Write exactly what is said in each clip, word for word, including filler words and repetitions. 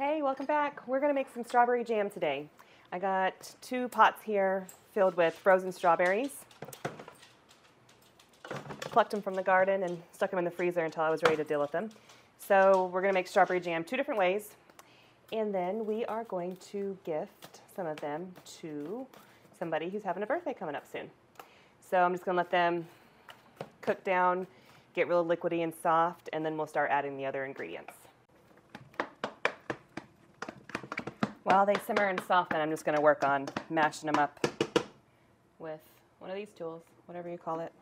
Hey, welcome back. We're going to make some strawberry jam today. I got two pots here filled with frozen strawberries. Plucked them from the garden and stuck them in the freezer until I was ready to deal with them. So we're going to make strawberry jam two different ways. And then we are going to gift some of them to somebody who's having a birthday coming up soon. So I'm just going to let them cook down, get real liquidy and soft, and then we'll start adding the other ingredients. While they simmer and soften, I'm just going to work on mashing them up with one of these tools, whatever you call it.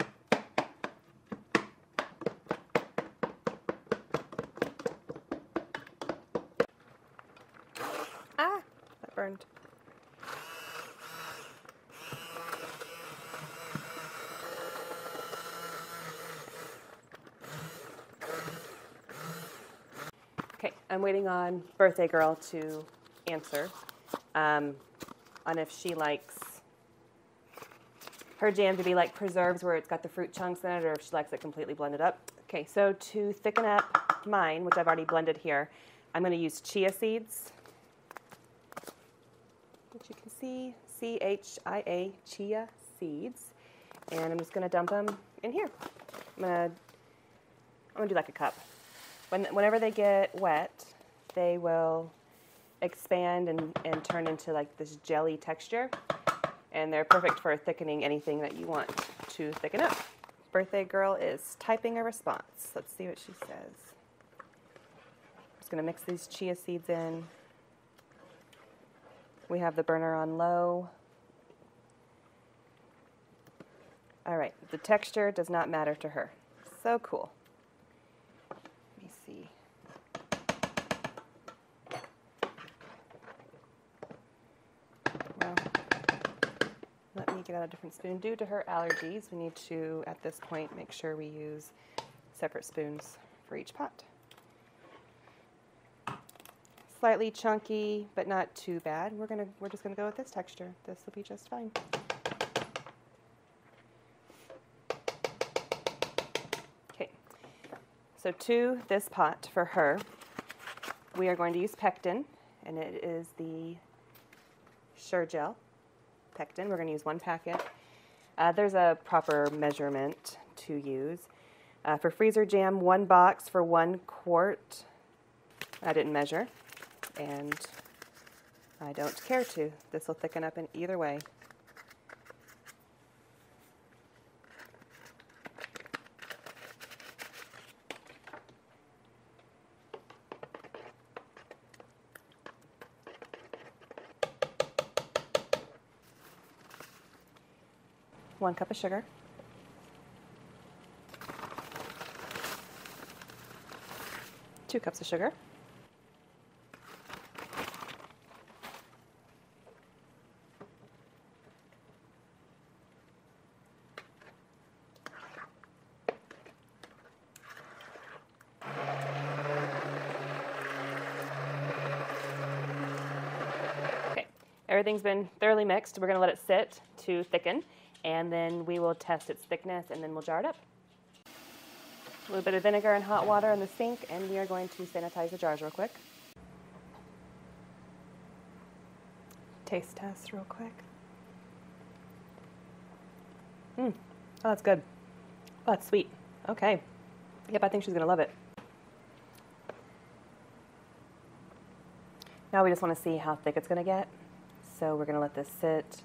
Ah, that burned. Okay, I'm waiting on birthday girl to answer um, on if she likes her jam to be like preserves where it's got the fruit chunks in it, or if she likes it completely blended up. Okay, so to thicken up mine, which I've already blended here, I'm going to use chia seeds, which you can see, C H I A, chia seeds, and I'm just going to dump them in here. I'm going to I'm gonna do like a cup. When, whenever they get wet, they will expand and, and turn into like this jelly texture, and they're perfect for thickening anything that you want to thicken up. Birthday girl is typing a response. Let's see what she says. I'm just going to mix these chia seeds in. We have the burner on low. All right, the texture does not matter to her. So cool. Let me see. Get out a different spoon. Due to her allergies, we need to, at this point, make sure we use separate spoons for each pot. Slightly chunky, but not too bad. We're gonna, we're just gonna go with this texture. This will be just fine. Okay. So to this pot for her, we are going to use pectin, and it is the Sure Gel. Pectin. We're going to use one packet. Uh, there's a proper measurement to use. Uh, for freezer jam, one box for one quart. I didn't measure, and I don't care to. This will thicken up in either way. One cup of sugar. Two cups of sugar. Okay, everything's been thoroughly mixed. We're going to let it sit to thicken, and then we will test its thickness, and then we'll jar it up. A little bit of vinegar and hot water in the sink, and we are going to sanitize the jars real quick. Taste test real quick. Mm. Oh, that's good. Oh, that's sweet. Okay. Yep, I think she's going to love it. Now we just want to see how thick it's going to get, so we're going to let this sit.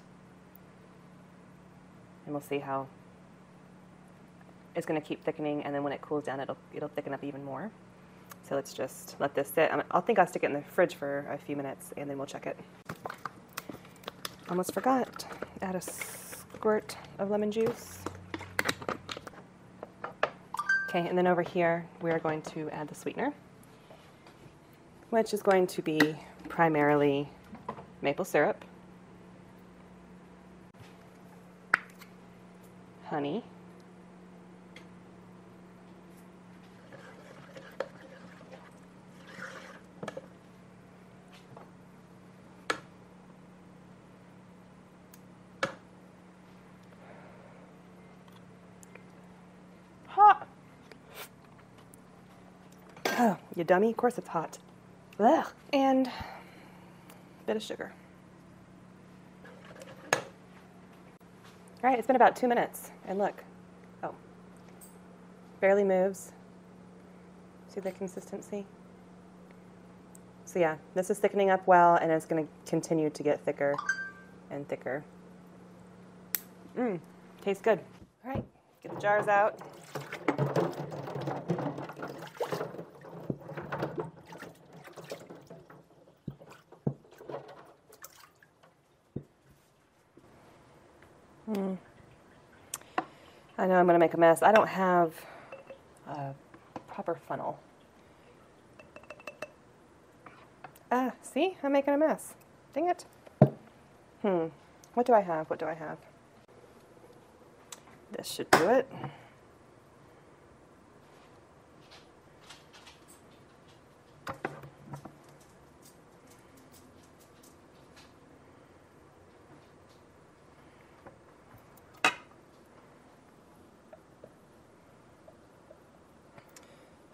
And we'll see how it's going to keep thickening, and then when it cools down, it'll it'll thicken up even more. So let's just let this sit. I'll think I'll stick it in the fridge for a few minutes, and then we'll check it. Almost forgot. Add a squirt of lemon juice. Okay, and then over here, we are going to add the sweetener, which is going to be primarily maple syrup, honey, hot. Oh, you dummy, of course it's hot. Ugh. And a bit of sugar. All right, it's been about two minutes, and look, oh, barely moves. See the consistency? So yeah, this is thickening up well, and it's going to continue to get thicker and thicker. Mmm, tastes good. All right, get the jars out. Mm. I know I'm going to make a mess. I don't have a proper funnel. Ah, see? I'm making a mess. Dang it. Hmm. What do I have? What do I have? This should do it.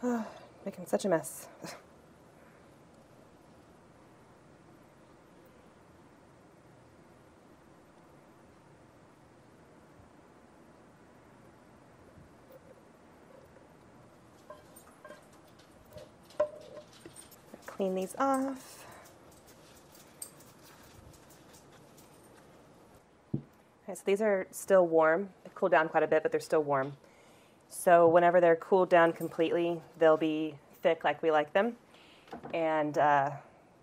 Oh, making such a mess. Clean these off. Okay, so these are still warm. They cooled down quite a bit, but they're still warm. So whenever they're cooled down completely, they'll be thick like we like them. And uh,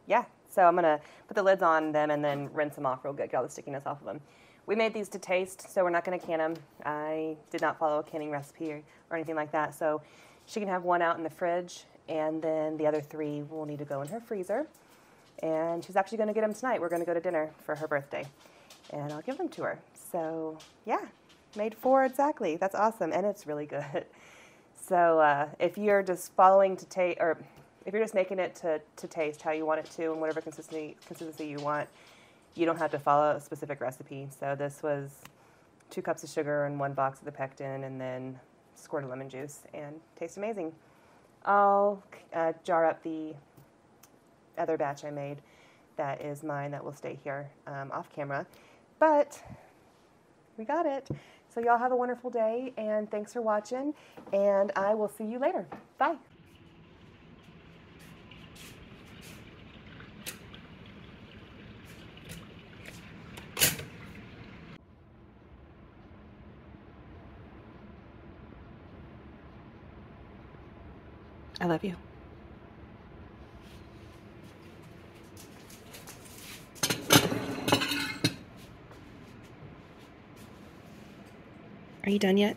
yeah, so I'm going to put the lids on them and then rinse them off real good, get all the stickiness off of them. We made these to taste, so we're not going to can them. I did not follow a canning recipe or, or anything like that. So she can have one out in the fridge, and then the other three will need to go in her freezer. And she's actually going to get them tonight. We're going to go to dinner for her birthday, and I'll give them to her. So yeah. Made four exactly. That's awesome, and it's really good. So uh, if you're just following to taste, or if you're just making it to, to taste how you want it to and whatever consistency consistency you want, you don't have to follow a specific recipe. So this was two cups of sugar and one box of the pectin, and then squirt of lemon juice, and tastes amazing. I'll uh, jar up the other batch I made. That is mine. That will stay here um, off camera, but we got it. So y'all have a wonderful day, and thanks for watching, and I will see you later. Bye. I love you. Are you done yet?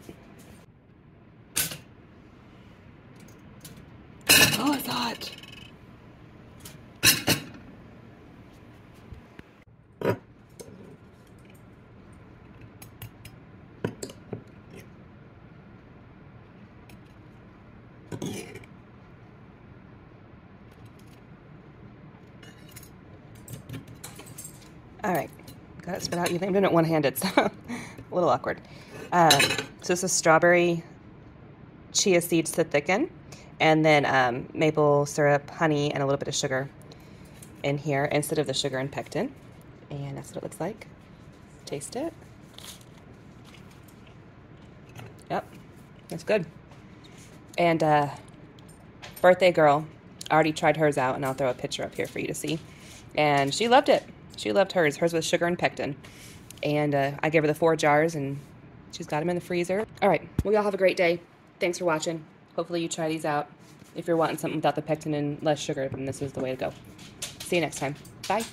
Oh, it's hot. All right, got it spit out. You think I'm doing it one-handed, so a little awkward. Um, so this is strawberry, chia seeds to thicken, and then um, maple syrup, honey, and a little bit of sugar in here instead of the sugar and pectin. And that's what it looks like. Taste it. Yep, that's good. And uh, birthday girl, I already tried hers out, and I'll throw a picture up here for you to see. And she loved it. She loved hers. Hers was sugar and pectin. And uh, I gave her the four jars, and she's got them in the freezer. All right. Well, y'all have a great day. Thanks for watching. Hopefully you try these out. If you're wanting something without the pectin and less sugar, then this is the way to go. See you next time. Bye.